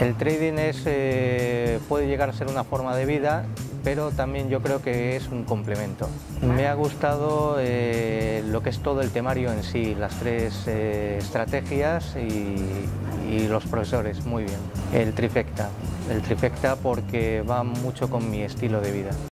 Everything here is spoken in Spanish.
El trading puede llegar a ser una forma de vida, pero también yo creo que es un complemento. Me ha gustado lo que es todo el temario en sí, las tres estrategias y los profesores, muy bien. El trifecta porque va mucho con mi estilo de vida.